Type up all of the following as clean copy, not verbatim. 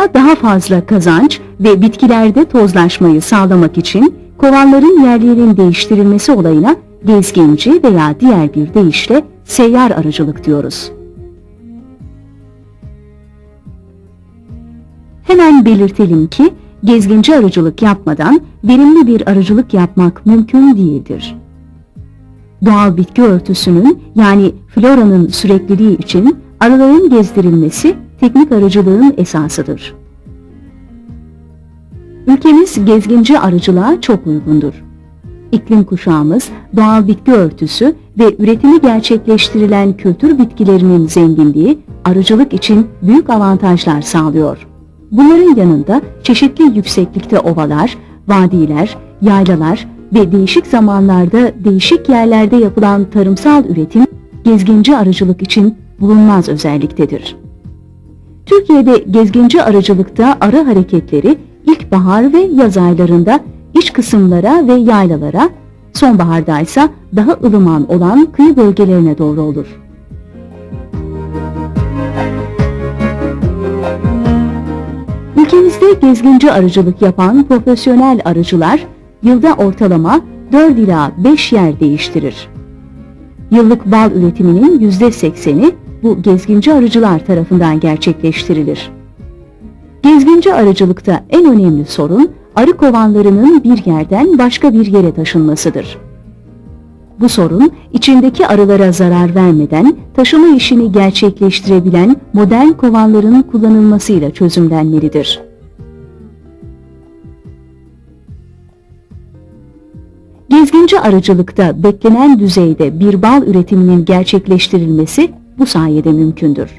Tohumda daha fazla kazanç ve bitkilerde tozlaşmayı sağlamak için kovanların yerlerinin değiştirilmesi olayına gezginci veya diğer bir deyişle seyyar arıcılık diyoruz. Hemen belirtelim ki gezginci arıcılık yapmadan verimli bir arıcılık yapmak mümkün değildir. Doğal bitki örtüsünün yani floranın sürekliliği için arıların gezdirilmesi teknik arıcılığın esasıdır. Ülkemiz gezginci arıcılığa çok uygundur. İklim kuşağımız, doğal bitki örtüsü ve üretimi gerçekleştirilen kültür bitkilerinin zenginliği arıcılık için büyük avantajlar sağlıyor. Bunların yanında çeşitli yükseklikte ovalar, vadiler, yaylalar ve değişik zamanlarda değişik yerlerde yapılan tarımsal üretim gezginci arıcılık için bulunmaz özelliktedir. Türkiye'de gezginci arıcılıkta arı hareketleri ilkbahar ve yaz aylarında iç kısımlara ve yaylalara, sonbaharda ise daha ılıman olan kıyı bölgelerine doğru olur. Ülkemizde gezginci arıcılık yapan profesyonel arıcılar yılda ortalama 4 ila 5 yer değiştirir. Yıllık bal üretiminin %80'i bu gezginci arıcılar tarafından gerçekleştirilir. Gezginci arıcılıkta en önemli sorun arı kovanlarının bir yerden başka bir yere taşınmasıdır. Bu sorun içindeki arılara zarar vermeden taşıma işini gerçekleştirebilen modern kovanların kullanılmasıyla çözümlenmelidir. Gezginci arıcılıkta beklenen düzeyde bir bal üretiminin gerçekleştirilmesi bu sayede mümkündür.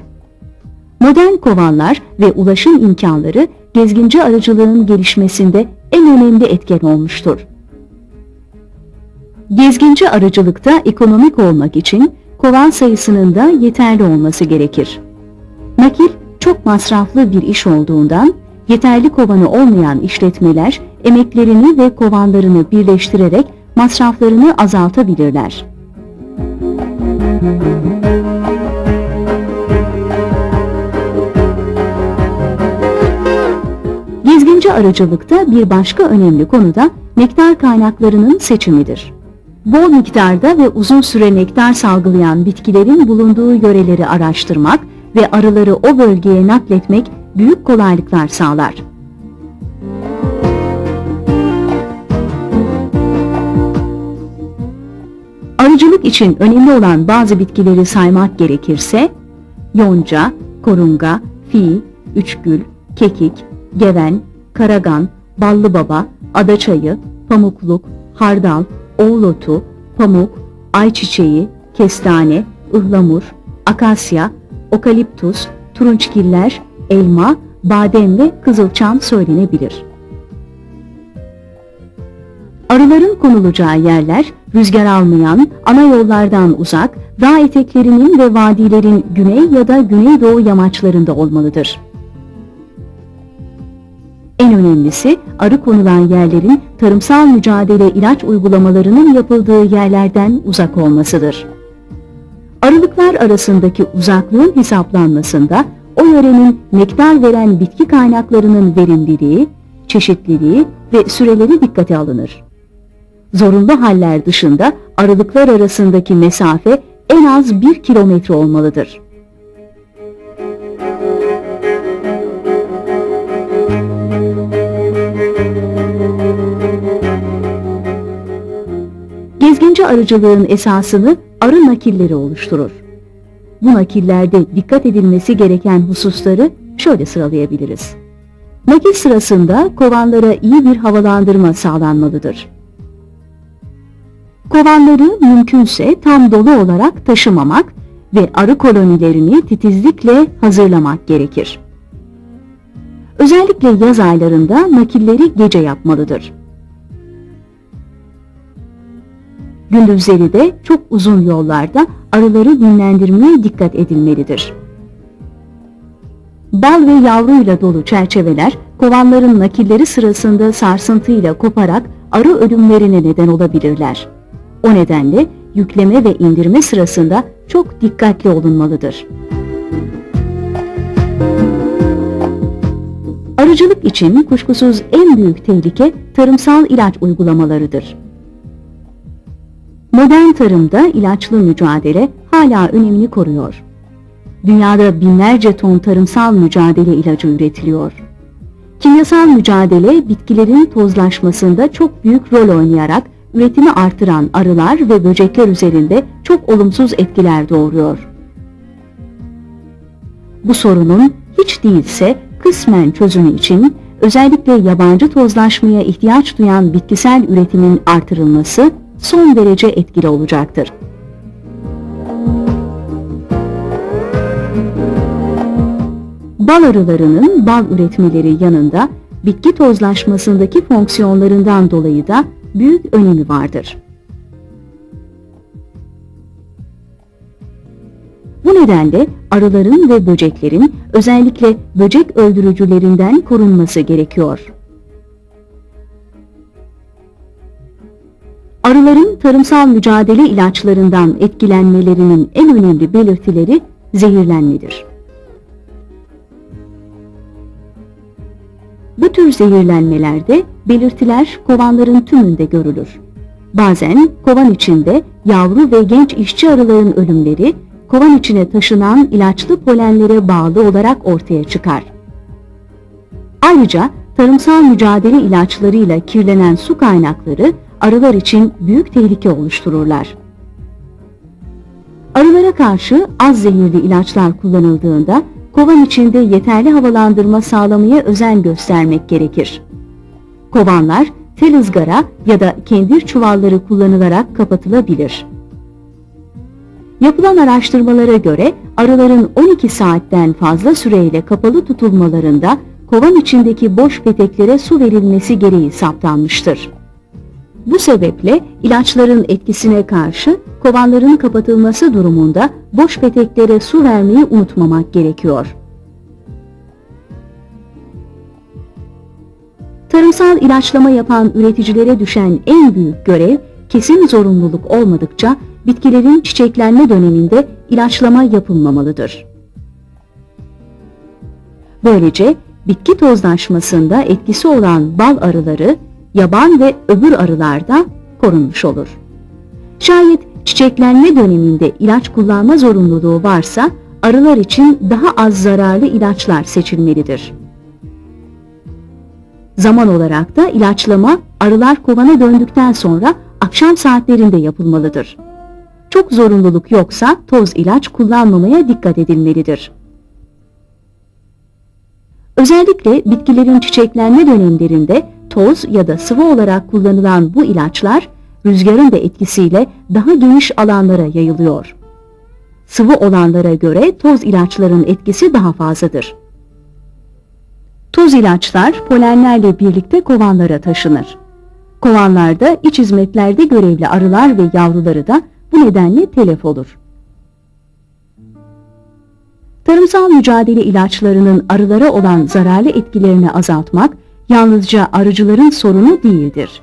Modern kovanlar ve ulaşım imkanları gezginci arıcılığın gelişmesinde en önemli etken olmuştur. Gezginci arıcılıkta ekonomik olmak için kovan sayısının da yeterli olması gerekir. Nakil çok masraflı bir iş olduğundan yeterli kovanı olmayan işletmeler emeklerini ve kovanlarını birleştirerek masraflarını azaltabilirler. Gezginci arıcılıkta bir başka önemli konu da nektar kaynaklarının seçimidir. Bol miktarda ve uzun süre nektar salgılayan bitkilerin bulunduğu yöreleri araştırmak ve arıları o bölgeye nakletmek büyük kolaylıklar sağlar. Arıcılık için önemli olan bazı bitkileri saymak gerekirse, yonca, korunga, fi, üçgül, kekik, geven, karagan, ballıbaba, adaçayı, pamukluk, hardal, oğlotu, pamuk, ayçiçeği, kestane, ıhlamur, akasya, okaliptus, turunçgiller, elma, badem ve kızılçam söylenebilir. Arıların konulacağı yerler rüzgar almayan, ana yollardan uzak, dağ eteklerinin ve vadilerin güney ya da güneydoğu yamaçlarında olmalıdır. En önemlisi arı konulan yerlerin tarımsal mücadele ilaç uygulamalarının yapıldığı yerlerden uzak olmasıdır. Arılıklar arasındaki uzaklığın hesaplanmasında o yörenin nektar veren bitki kaynaklarının verimliliği, çeşitliliği ve süreleri dikkate alınır. Zorunlu haller dışında arılıklar arasındaki mesafe en az 1 kilometre olmalıdır. Gezginci arıcılığın esasını arı nakilleri oluşturur. Bu nakillerde dikkat edilmesi gereken hususları şöyle sıralayabiliriz. Nakil sırasında kovanlara iyi bir havalandırma sağlanmalıdır. Kovanları mümkünse tam dolu olarak taşımamak ve arı kolonilerini titizlikle hazırlamak gerekir. Özellikle yaz aylarında nakilleri gece yapmalıdır. Gündüzleri de çok uzun yollarda arıları dinlendirmeye dikkat edilmelidir. Bal ve yavruyla dolu çerçeveler kovanların nakilleri sırasında sarsıntıyla koparak arı ölümlerine neden olabilirler. O nedenle yükleme ve indirme sırasında çok dikkatli olunmalıdır. Arıcılık için kuşkusuz en büyük tehlike tarımsal ilaç uygulamalarıdır. Modern tarımda ilaçlı mücadele hala önemini koruyor. Dünyada binlerce ton tarımsal mücadele ilacı üretiliyor. Kimyasal mücadele bitkilerin tozlaşmasında çok büyük rol oynayarak üretimi artıran arılar ve böcekler üzerinde çok olumsuz etkiler doğuruyor. Bu sorunun hiç değilse kısmen çözümü için özellikle yabancı tozlaşmaya ihtiyaç duyan bitkisel üretimin artırılması son derece etkili olacaktır. Bal arılarının bal üretmeleri yanında bitki tozlaşmasındaki fonksiyonlarından dolayı da büyük önemi vardır. Bu nedenle arıların ve böceklerin özellikle böcek öldürücülerinden korunması gerekiyor. Arıların tarımsal mücadele ilaçlarından etkilenmelerinin en önemli belirtileri zehirlenmedir. Bu tür zehirlenmelerde belirtiler kovanların tümünde görülür. Bazen kovan içinde yavru ve genç işçi arıların ölümleri kovan içine taşınan ilaçlı polenlere bağlı olarak ortaya çıkar. Ayrıca tarımsal mücadele ilaçlarıyla kirlenen su kaynakları arılar için büyük tehlike oluştururlar. Arılara karşı az zehirli ilaçlar kullanıldığında kovan içinde yeterli havalandırma sağlamaya özen göstermek gerekir. Kovanlar tel ızgara ya da kendir çuvalları kullanılarak kapatılabilir. Yapılan araştırmalara göre arıların 12 saatten fazla süreyle kapalı tutulmalarında kovan içindeki boş peteklere su verilmesi gereği saptanmıştır. Bu sebeple ilaçların etkisine karşı kovanların kapatılması durumunda boş peteklere su vermeyi unutmamak gerekiyor. Tarımsal ilaçlama yapan üreticilere düşen en büyük görev, kesin zorunluluk olmadıkça bitkilerin çiçeklenme döneminde ilaçlama yapılmamalıdır. Böylece bitki tozlaşmasında etkisi olan bal arıları, yaban ve öbür arılarda korunmuş olur. Şayet çiçeklenme döneminde ilaç kullanma zorunluluğu varsa arılar için daha az zararlı ilaçlar seçilmelidir. Zaman olarak da ilaçlama arılar kovana döndükten sonra akşam saatlerinde yapılmalıdır. Çok zorunluluk yoksa toz ilaç kullanmamaya dikkat edilmelidir. Özellikle bitkilerin çiçeklenme dönemlerinde toz ya da sıvı olarak kullanılan bu ilaçlar rüzgarın da etkisiyle daha geniş alanlara yayılıyor. Sıvı olanlara göre toz ilaçların etkisi daha fazladır. Toz ilaçlar polenlerle birlikte kovanlara taşınır. Kovanlarda iç hizmetlerde görevli arılar ve yavruları da bu nedenle telef olur. Tarımsal mücadele ilaçlarının arılara olan zararlı etkilerini azaltmak yalnızca arıcıların sorunu değildir.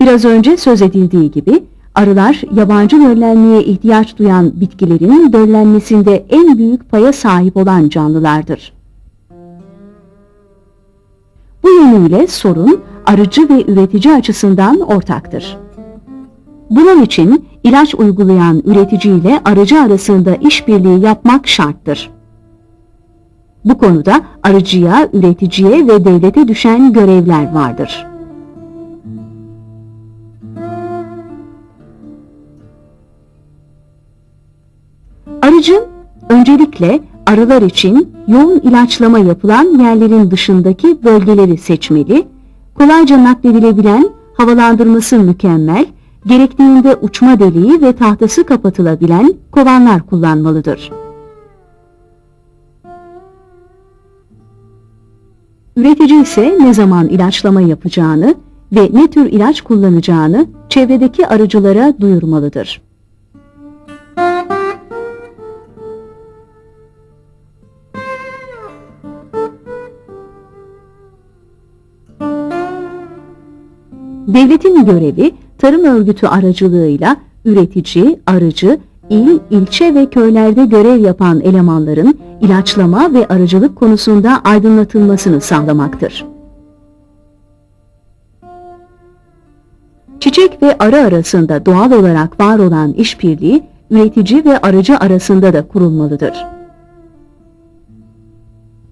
Biraz önce söz edildiği gibi arılar yabancı döllenmeye ihtiyaç duyan bitkilerin döllenmesinde en büyük paya sahip olan canlılardır. Bu yönüyle sorun arıcı ve üretici açısından ortaktır. Bunun için ilaç uygulayan üretici ile arıcı arasında işbirliği yapmak şarttır. Bu konuda arıcıya, üreticiye ve devlete düşen görevler vardır. Arıcı, öncelikle arılar için yoğun ilaçlama yapılan yerlerin dışındaki bölgeleri seçmeli, kolayca nakledilebilen, havalandırması mükemmel, gerektiğinde uçma deliği ve tahtası kapatılabilen kovanlar kullanmalıdır. Üretici ise ne zaman ilaçlama yapacağını ve ne tür ilaç kullanacağını çevredeki arıcılara duyurmalıdır. Devletin görevi tarım örgütü aracılığıyla üretici, arıcı, il, ilçe ve köylerde görev yapan elemanların ilaçlama ve arıcılık konusunda aydınlatılmasını sağlamaktır. Çiçek ve arı arasında doğal olarak var olan işbirliği, üretici ve arıcı arasında da kurulmalıdır.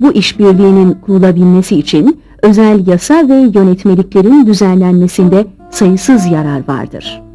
Bu işbirliğinin kurulabilmesi için özel yasa ve yönetmeliklerin düzenlenmesinde sayısız yarar vardır.